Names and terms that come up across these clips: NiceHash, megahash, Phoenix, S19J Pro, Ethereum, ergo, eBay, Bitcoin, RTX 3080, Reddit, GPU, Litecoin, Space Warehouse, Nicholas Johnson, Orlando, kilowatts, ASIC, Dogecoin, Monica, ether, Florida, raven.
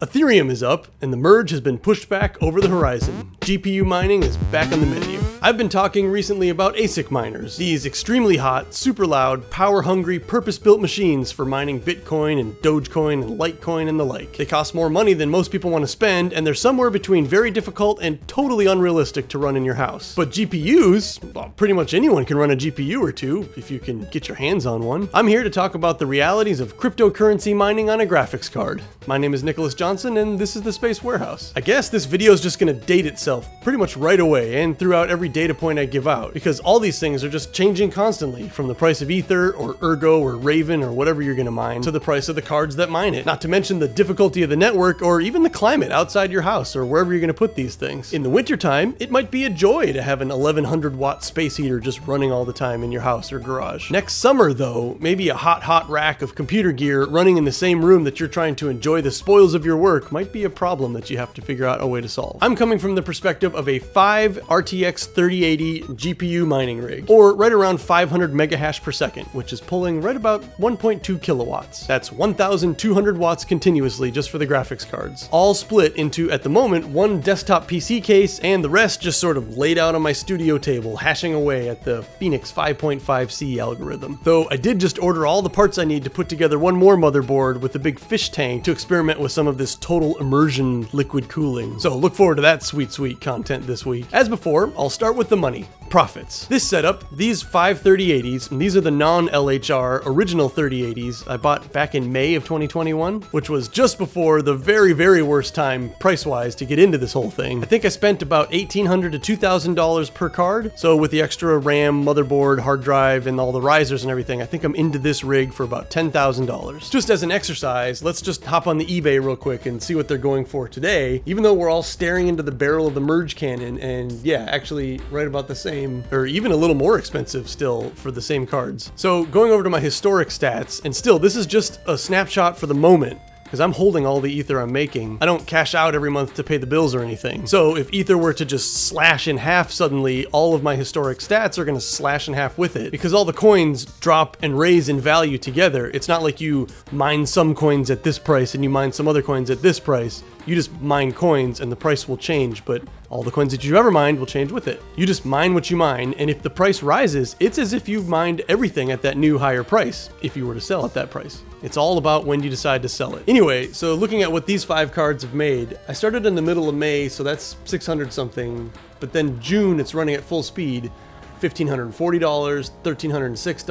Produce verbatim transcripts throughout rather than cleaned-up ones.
Ethereum is up, and the merge has been pushed back over the horizon. G P U mining is back on the menu. I've been talking recently about ASIC miners, these extremely hot, super loud, power-hungry, purpose-built machines for mining Bitcoin and Dogecoin and Litecoin and the like. They cost more money than most people want to spend, and they're somewhere between very difficult and totally unrealistic to run in your house. But G P Us? Well, pretty much anyone can run a G P U or two, if you can get your hands on one. I'm here to talk about the realities of cryptocurrency mining on a graphics card. My name is Nicholas Johnson, and this is the Space Warehouse. I guess this video is just gonna date itself pretty much right away and throughout every data point I give out, because all these things are just changing constantly, from the price of ether or ergo or raven or whatever you're gonna mine to the price of the cards that mine it, not to mention the difficulty of the network or even the climate outside your house or wherever you're gonna put these things. In the wintertime, it might be a joy to have an eleven hundred watt space heater just running all the time in your house or garage. Next summer though, maybe a hot hot rack of computer gear running in the same room that you're trying to enjoy the spoils of your work might be a problem that you have to figure out a way to solve. I'm coming from the perspective of a five R T X thirty eighty G P U mining rig, or right around five hundred megahash per second, which is pulling right about one point two kilowatts. That's one thousand two hundred watts continuously just for the graphics cards, all split into, at the moment, one desktop P C case and the rest just sort of laid out on my studio table, hashing away at the Phoenix five point five C algorithm. Though I did just order all the parts I need to put together one more motherboard with a big fish tank to experiment with some of this total immersion liquid cooling. So look forward to that sweet, sweet content this week. As before, I'll start with the money. Profits. This setup, these five thirty eighties, and these are the non-L H R original thirty eighties I bought back in May of twenty twenty-one, which was just before the very, very worst time price-wise to get into this whole thing. I think I spent about eighteen hundred to two thousand dollars per card. So with the extra RAM, motherboard, hard drive, and all the risers and everything, I think I'm into this rig for about ten thousand dollars. Just as an exercise, let's just hop on the eBay real quick and see what they're going for today, even though we're all staring into the barrel of the merge cannon, and yeah, actually right about the same, or even a little more expensive still for the same cards. So going over to my historic stats, and still this is just a snapshot for the moment, because I'm holding all the ether I'm making. I don't cash out every month to pay the bills or anything. So if ether were to just slash in half suddenly, all of my historic stats are gonna slash in half with it, because all the coins drop and raise in value together. It's not like you mine some coins at this price and you mine some other coins at this price. You just mine coins and the price will change, but all the coins that you ever mined will change with it. You just mine what you mine, and if the price rises, it's as if you've mined everything at that new higher price, if you were to sell at that price. It's all about when you decide to sell it. Anyway, so looking at what these five cards have made, I started in the middle of May, so that's six hundred something, but then June it's running at full speed, fifteen forty, thirteen oh six,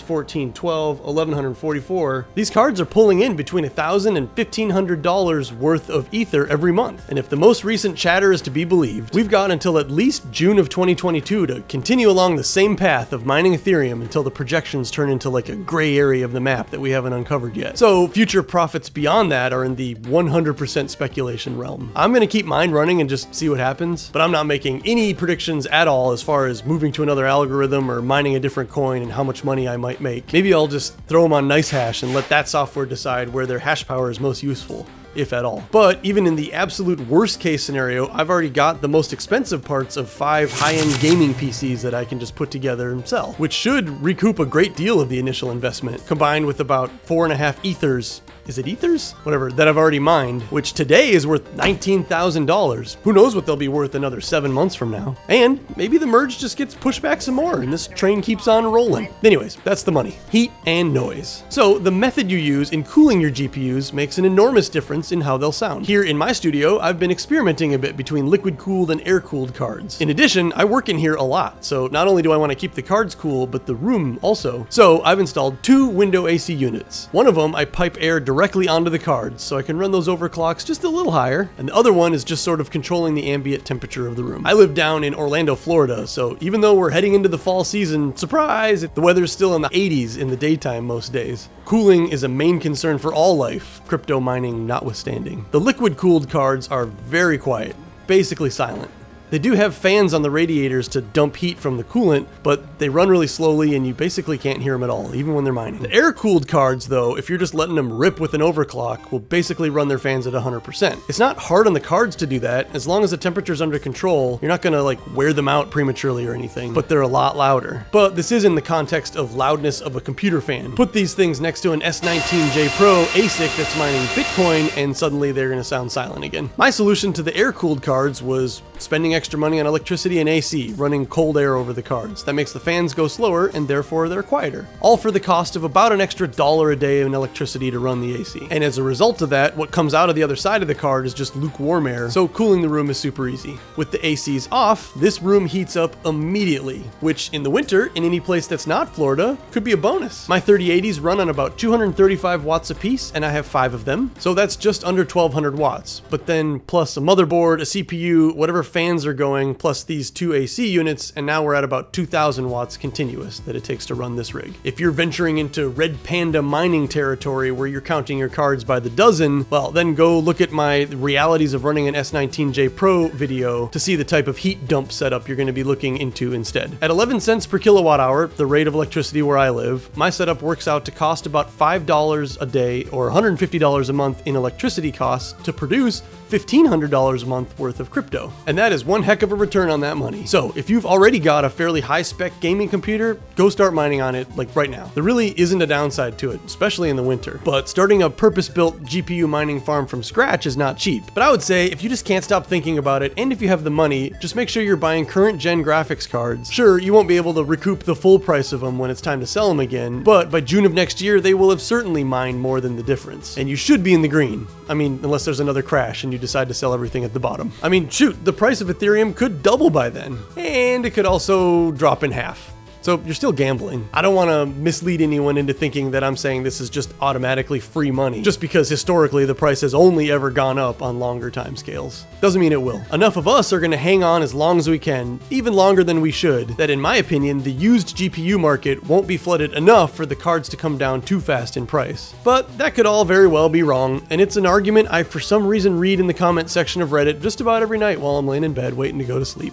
fourteen twelve, eleven forty-four. These cards are pulling in between one thousand dollars and fifteen hundred dollars worth of ether every month. And if the most recent chatter is to be believed, we've got until at least June of twenty twenty-two to continue along the same path of mining Ethereum until the projections turn into like a gray area of the map that we haven't uncovered yet. So future profits beyond that are in the one hundred percent speculation realm. I'm gonna keep mine running and just see what happens, but I'm not making any predictions at all as far as moving to another algorithm or mining a different coin and how much money I might make. Maybe I'll just throw them on NiceHash and let that software decide where their hash power is most useful, if at all. But even in the absolute worst case scenario, I've already got the most expensive parts of five high-end gaming P Cs that I can just put together and sell, which should recoup a great deal of the initial investment, combined with about four and a half ethers, is it ethers? Whatever, that I've already mined, which today is worth nineteen thousand dollars. Who knows what they'll be worth another seven months from now. And maybe the merge just gets pushed back some more and this train keeps on rolling. Anyways, that's the money. Heat and noise. So the method you use in cooling your G P Us makes an enormous difference in how they'll sound. Here in my studio, I've been experimenting a bit between liquid-cooled and air-cooled cards. In addition, I work in here a lot, so not only do I want to keep the cards cool, but the room also. So I've installed two window A C units. One of them I pipe air directly directly onto the cards, so I can run those overclocks just a little higher, and the other one is just sort of controlling the ambient temperature of the room. I live down in Orlando, Florida, so even though we're heading into the fall season, surprise, the weather's still in the eighties in the daytime most days. Cooling is a main concern for all life, crypto mining notwithstanding. The liquid-cooled cards are very quiet, basically silent. They do have fans on the radiators to dump heat from the coolant, but they run really slowly and you basically can't hear them at all, even when they're mining. The air-cooled cards, though, if you're just letting them rip with an overclock, will basically run their fans at one hundred percent. It's not hard on the cards to do that. As long as the temperature's under control, you're not gonna like wear them out prematurely or anything, but they're a lot louder. But this is in the context of loudness of a computer fan. Put these things next to an S nineteen J Pro ASIC that's mining Bitcoin, and suddenly they're gonna sound silent again. My solution to the air-cooled cards was spending extra money on electricity and A C, running cold air over the cards. That makes the fans go slower and therefore they're quieter. All for the cost of about an extra dollar a day in electricity to run the A C. And as a result of that, what comes out of the other side of the card is just lukewarm air, so cooling the room is super easy. With the A Cs off, this room heats up immediately, which in the winter, in any place that's not Florida, could be a bonus. My thirty eighties run on about two hundred thirty-five watts a piece, and I have five of them, so that's just under twelve hundred watts. But then plus a motherboard, a C P U, whatever fans are going, plus these two A C units, and now we're at about two thousand watts continuous that it takes to run this rig. If you're venturing into Red Panda mining territory where you're counting your cards by the dozen, well, then go look at my realities of running an S nineteen J Pro video to see the type of heat dump setup you're going to be looking into instead. At eleven cents per kilowatt hour, the rate of electricity where I live, my setup works out to cost about five dollars a day or one hundred fifty dollars a month in electricity costs to produce fifteen hundred dollars a month worth of crypto. And that is one heck of a return on that money. So if you've already got a fairly high-spec gaming computer, go start mining on it, like right now. There really isn't a downside to it, especially in the winter. But starting a purpose-built G P U mining farm from scratch is not cheap. But I would say if you just can't stop thinking about it, and if you have the money, just make sure you're buying current-gen graphics cards. Sure, you won't be able to recoup the full price of them when it's time to sell them again, but by June of next year, they will have certainly mined more than the difference. And you should be in the green. I mean, unless there's another crash and you decide to sell everything at the bottom. I mean, shoot, the price of Ethereum could double by then, and it could also drop in half. So you're still gambling. I don't want to mislead anyone into thinking that I'm saying this is just automatically free money, just because historically the price has only ever gone up on longer timescales. Doesn't mean it will. Enough of us are going to hang on as long as we can, even longer than we should, that in my opinion, the used G P U market won't be flooded enough for the cards to come down too fast in price. But that could all very well be wrong, and it's an argument I for some reason read in the comment section of Reddit just about every night while I'm laying in bed waiting to go to sleep.